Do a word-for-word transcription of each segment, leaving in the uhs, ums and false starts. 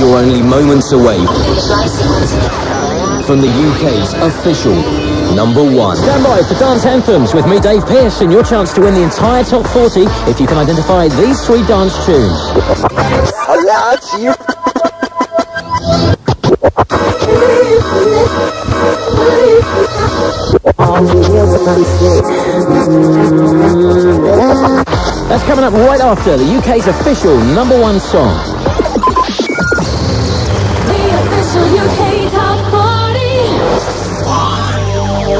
you're only moments away from the U K's official number one. Stand by for Dance Anthems with me, Dave Pearce, and your chance to win the entire top forty if you can identify these three dance tunes. I love you. That's coming up right after the U K's official number one song. The official U K Top forty.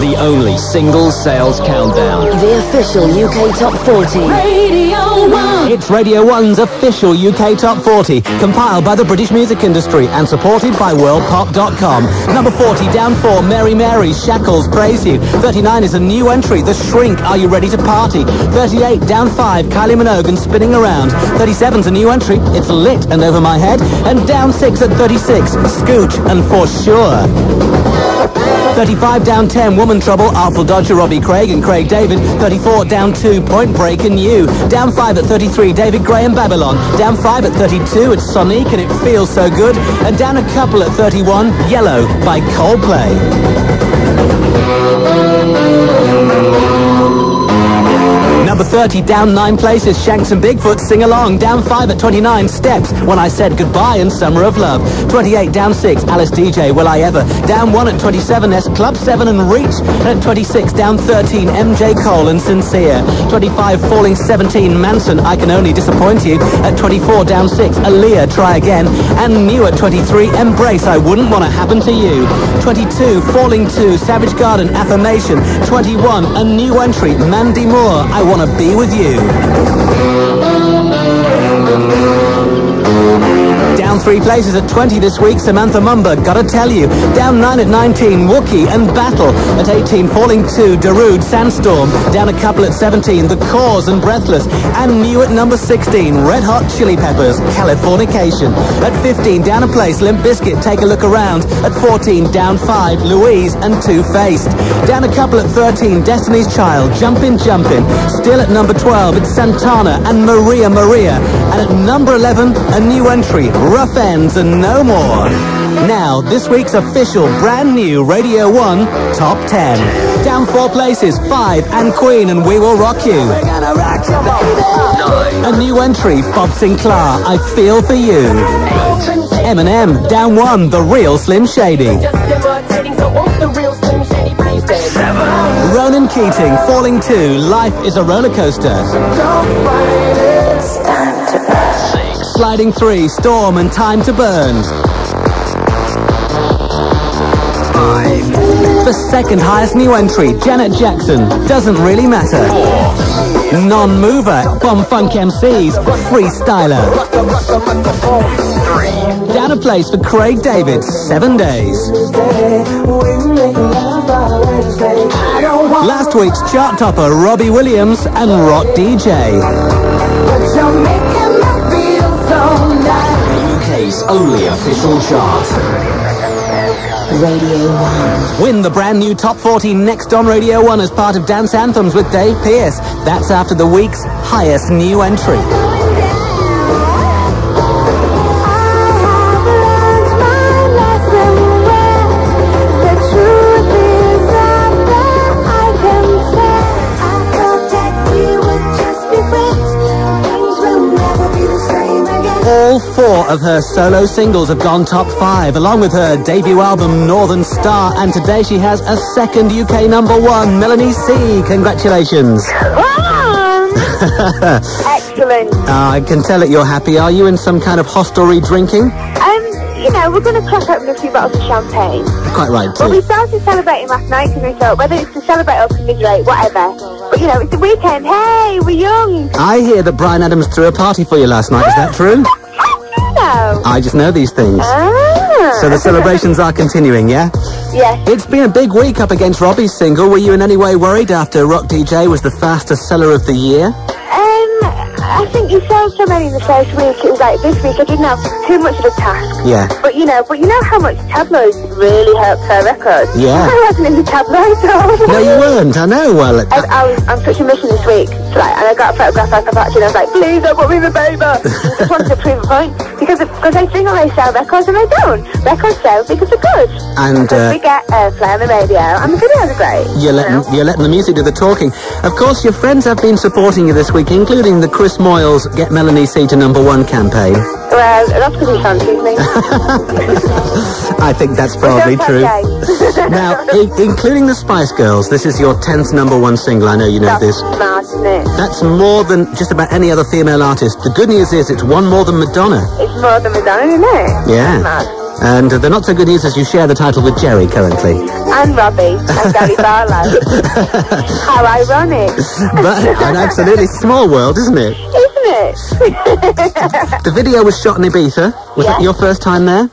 The only single sales countdown. The official U K Top forty. Radio one. It's Radio one's official U K Top forty, compiled by the British music industry and supported by world pop dot com. Number forty, Down four, Mary Mary, Shackles, Praise You. thirty-nine is a new entry, The Shrink, Are You Ready to Party? thirty-eight, Down five, Kylie Minogue and Spinning Around. thirty-seven's a new entry, It's Lit and Over My Head. And Down six at thirty-six, Scooch and For Sure. thirty-five, Down ten, Woman Trouble, Artful Dodger, Robbie Craig and Craig David. thirty-four, Down two, Point Break and You. Down five at thirty-three, David Gray and Babylon. Down five at thirty-two, it's Sonic and It Feels So Good. And down a couple at thirty-one, Yellow by Coldplay. Number thirty, down nine places, Shanks and Bigfoot, Sing Along. Down five at twenty-nine, Steps, When I Said Goodbye and Summer of Love. twenty-eight, down six, Alice D J, Will I Ever. Down one at twenty-seven, S Club Seven and Reach. And at twenty-six, down thirteen, M J Cole and Sincere. twenty-five, falling seventeen, Manson, I Can Only Disappoint You. At twenty-four, down six, Aaliyah, Try Again. And new at twenty-three, Embrace, I Wouldn't Want to Happen to You. twenty-two, falling two, Savage Garden, Affirmation. twenty-one, a new entry, Mandy Moore, I Want to Be With You. Down three places at twenty this week, Samantha Mumba, Gotta Tell You. Down nine at nineteen, Wookie and Battle. At eighteen, falling two, Darude, Sandstorm. Down a couple at seventeen, The Cause and Breathless. And new at number sixteen, Red Hot Chili Peppers, Californication. At fifteen, down a place, Limp Bizkit, Take a Look Around. At fourteen, down five, Louise and Two Faced. Down a couple at thirteen, Destiny's Child, Jumpin' Jumpin'. Still at number twelve, it's Santana and Maria Maria. And at number eleven, a new entry, Rough Ends and No More. Now, this week's official brand new Radio one Top ten. Down four places, five, and Queen and We Will Rock You. We're gonna rock you, baby. Nine. A new entry, Bob Sinclair, I Feel For You. Eight. Eminem, down one, The Real Slim Shady. Seven. Ronan Keating, falling two, Life Is a Roller Coaster. Don't fight it. It's time to pass. Six. Sliding three, Storm and Time to Burn. Five. The second highest new entry, Janet Jackson, Doesn't Really Matter. Four. Non-mover, Bomb Funk M Cs, Freestyler. Three. Down a place for Craig David, Seven Days. Last week's chart topper, Robbie Williams and Rock D J. The U K's only official chart. Radio one. Win the brand new Top forty next on Radio one as part of Dance Anthems with Dave Pearce. That's after the week's highest new entry. Four of her solo singles have gone top five, along with her debut album Northern Star, and today she has a second U K number one, Melanie C. Congratulations. Ah! Excellent. Uh, I can tell that you're happy. Are you in some kind of hostelry drinking? Um, you know, we're going to crack open a few bottles of champagne. Quite right, too. Well, we started celebrating last night, and we thought, whether it's to celebrate or commiserate, whatever. But, you know, it's the weekend. Hey, we're young. I hear that Bryan Adams threw a party for you last night. Is that true? No. I just know these things. Ah. So the celebrations are continuing, yeah? Yes. It's been a big week up against Robbie's single. Were you in any way worried after Rock D J was the fastest seller of the year? Um, I think you sold so many in the first week. It was like, this week I didn't have too much of a task. Yeah. But, you know, but you know how much tabloids really helped her record? Yeah. I wasn't in the tabloids. No, you weren't. I know. Well, I, I was on such a mission this week. Like, and I got a photograph out of action. I was like, please, I want me the baby. I just wanted to prove a point. because because I think I sell records and I don't. Records sell because they're good. And uh, we get airplay on the radio, and the videos are great. You're letting, you know? you're letting the music do the talking. Of course, your friends have been supporting you this week, including the Chris Moyles Get Melanie C to Number One campaign. Well, that's because he fancies me. I think that's probably true. Now, including the Spice Girls, this is your tenth number one single. I know you know that's this. Smart, isn't it? That's more than just about any other female artist. The good news is it's one more than Madonna. It's more than Madonna, isn't it? Yeah. And the not so good news is you share the title with Jerry currently. And Robbie. And Gary Barlow. How ironic. But an absolutely small world, isn't it? Isn't it? The video was shot in Ibiza. Was yes. that your first time there?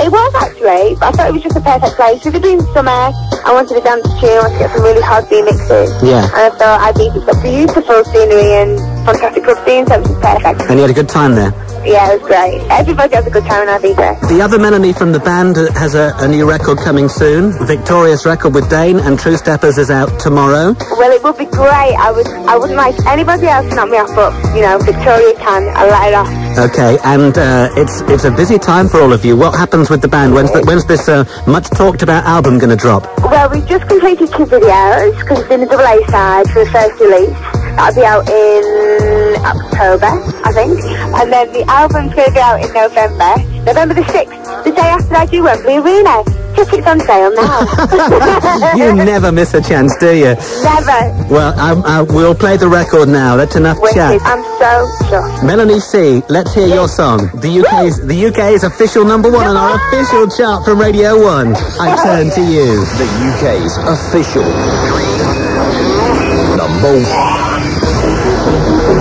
It was actually, but I thought it was just a perfect place. We've been in summer, I wanted to dance to, I wanted to get some really hard beat mixes. Yeah. And I thought I'd be some beautiful scenery and fantastic club scenes, so it was perfect. And you had a good time there? Yeah, it was great. Everybody has a good time in Ibiza. The other Melanie from the band has a, a new record coming soon. Victorious record with Dane, and True Steppers is out tomorrow. Well, it would be great. I would, I wouldn't like anybody else to knock me off, but, you know, Victoria can. I'll let it off. Okay, and uh, it's it's a busy time for all of you. What happens with the band? When's, the, when's this uh, much-talked-about album going to drop? Well, we've just completed two videos, because it's been a double A side for the first release. That'll be out in October, I think. And then the album's going to go out in November. November the sixth, the day after I do Wembley Arena. Tickets on sale now. You never miss a chance, do you? Never. Well, I, I, we'll play the record now. That's enough Wicked. Chat. I'm so shocked. Melanie C, let's hear yes. your song. The U K's, the U K's official number one on our official chart from Radio one. I turn to you. The U K's official number one. Boom.